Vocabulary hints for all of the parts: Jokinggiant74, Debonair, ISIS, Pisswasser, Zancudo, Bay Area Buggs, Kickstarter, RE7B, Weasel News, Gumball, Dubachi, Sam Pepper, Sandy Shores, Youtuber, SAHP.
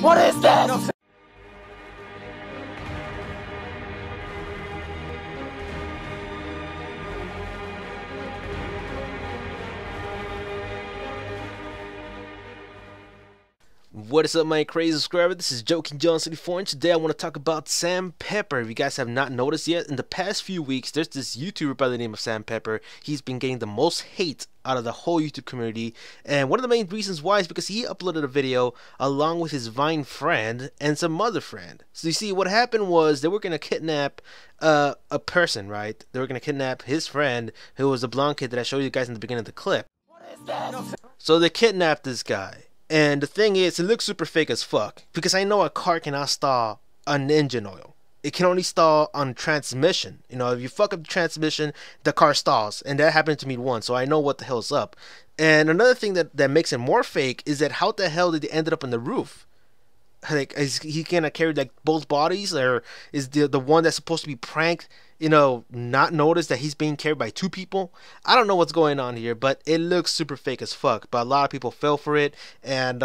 What is this? What is up, my crazy subscriber? This is Jokinggiant74, and today I want to talk about Sam Pepper. If you guys have not noticed yet, in the past few weeks, there's this YouTuber by the name of Sam Pepper. He's been getting the most hate out of the whole YouTube community, and one of the main reasons why is because he uploaded a video along with his Vine friend and some other friend. So you see, what happened was they were going to kidnap a person, right? They were going to kidnap his friend, who was the blonde kid that I showed you guys in the beginning of the clip. What is this? So they kidnapped this guy. And the thing is, it looks super fake as fuck, because I know a car cannot stall on engine oil. It can only stall on transmission. You know, if you fuck up the transmission, the car stalls, and that happened to me once, so I know what the hell's up. And another thing that makes it more fake is that how the hell did they end up on the roof? Like, is he gonna carry like both bodies, or is the one that's supposed to be pranked, you know, not notice that he's being carried by two people? I don't know what's going on here, but it looks super fake as fuck. But a lot of people fell for it, and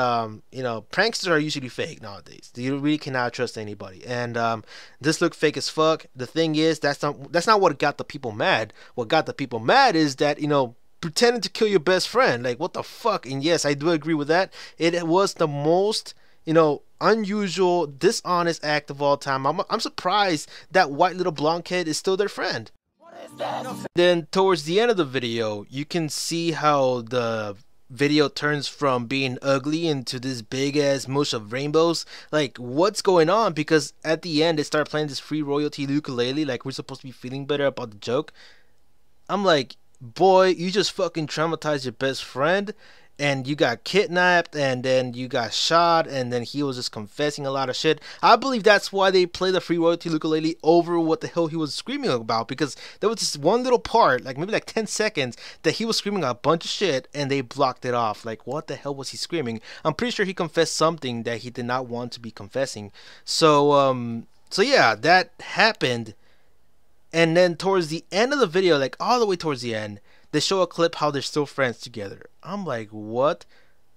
you know, pranksters are usually fake nowadays. You really cannot trust anybody, and this looked fake as fuck. The thing is, that's not what got the people mad. What got the people mad is that, you know, pretending to kill your best friend. Like, what the fuck? And yes, I do agree with that. It was the most, you know, unusual, dishonest act of all time. I'm surprised that white little blonde kid is still their friend. What is that? Then towards the end of the video, you can see how the video turns from being ugly into this big ass mush of rainbows. Like, what's going on? Because at the end, they start playing this free royalty ukulele, like we're supposed to be feeling better about the joke. I'm like, boy, you just fucking traumatized your best friend. And you got kidnapped, and then you got shot, and then he was just confessing a lot of shit. I believe that's why they play the free royalty ukulele over what the hell he was screaming about, because there was this one little part, like maybe like 10 seconds, that he was screaming a bunch of shit, and they blocked it off. Like, what the hell was he screaming? I'm pretty sure he confessed something that he did not want to be confessing. So, yeah, that happened. And then towards the end of the video, like all the way towards the end, they show a clip how they're still friends together. I'm like, what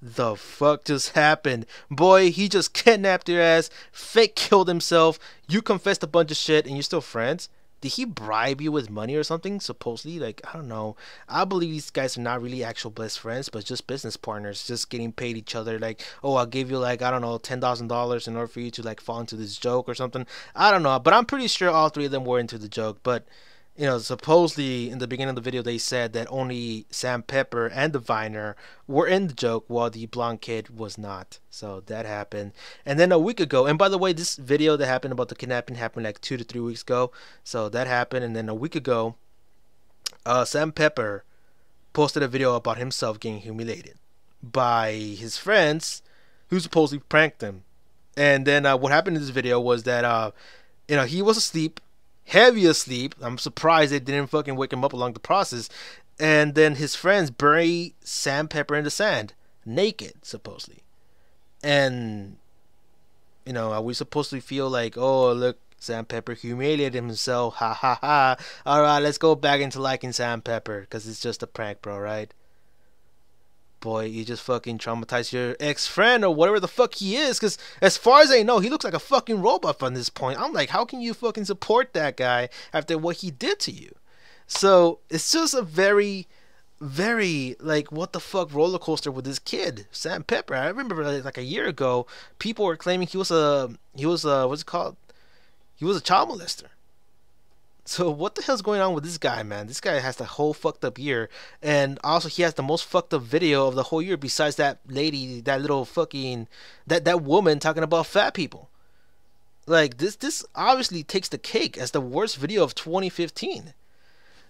the fuck just happened? Boy, he just kidnapped your ass, fake killed himself, you confessed a bunch of shit, and you're still friends? Did he bribe you with money or something? Supposedly, like, I don't know. I believe these guys are not really actual best friends, but just business partners, just getting paid each other. Like, oh, I'll give you, like, I don't know, $10,000 in order for you to, like, fall into this joke or something. I don't know, but I'm pretty sure all three of them were into the joke. But, you know, supposedly in the beginning of the video, they said that only Sam Pepper and the Viner were in the joke while the blonde kid was not. So that happened. And then a week ago, and by the way, this video that happened about the kidnapping happened like 2 to 3 weeks ago. So that happened. And then a week ago, Sam Pepper posted a video about himself getting humiliated by his friends who supposedly pranked him. And then what happened in this video was that, you know, he was asleep. Heavy asleep. I'm surprised they didn't fucking wake him up along the process. And then his friends bury Sam Pepper in the sand, naked, supposedly. And, you know, are we supposed to feel like, oh, look, Sam Pepper humiliated himself, ha ha ha, alright, let's go back into liking Sam Pepper, because it's just a prank, bro, right? Boy, you just fucking traumatized your ex-friend or whatever the fuck he is, because as far as I know, he looks like a fucking robot from this point. I'm like, how can you fucking support that guy after what he did to you? So it's just a very, very, like, what the fuck roller coaster with this kid, Sam Pepper. I remember like a year ago, people were claiming he was a what's it called? He was a child molester. So what the hell's going on with this guy, man? This guy has the whole fucked up year, and also he has the most fucked up video of the whole year besides that lady, that little fucking, that woman talking about fat people. Like, this obviously takes the cake as the worst video of 2015.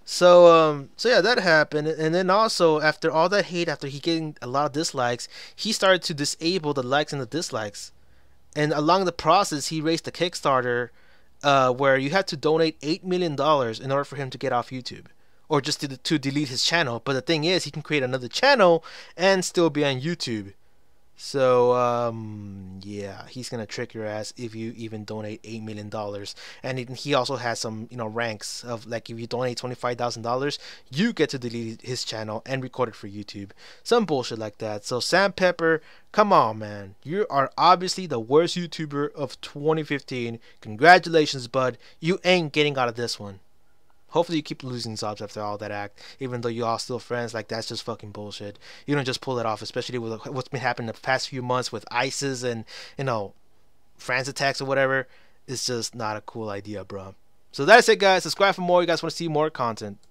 So, yeah, that happened. And then also, after all that hate, after he getting a lot of dislikes, he started to disable the likes and the dislikes. And along the process, he raised the Kickstarter, where you had to donate $8 million in order for him to get off YouTube, or just to delete his channel. But the thing is, he can create another channel and still be on YouTube. So, yeah, he's going to trick your ass if you even donate $8 million. And he also has some, you know, ranks of, like, if you donate $25,000, you get to delete his channel and record it for YouTube. Some bullshit like that. So, Sam Pepper, come on, man. You are obviously the worst YouTuber of 2015. Congratulations, bud. You ain't getting out of this one. Hopefully you keep losing subs after all that act, even though you all still friends. Like, that's just fucking bullshit. You don't just pull it off, especially with what's been happening the past few months with ISIS and, you know, France attacks or whatever. It's just not a cool idea, bro. So that's it, guys. Subscribe for more. You guys want to see more content.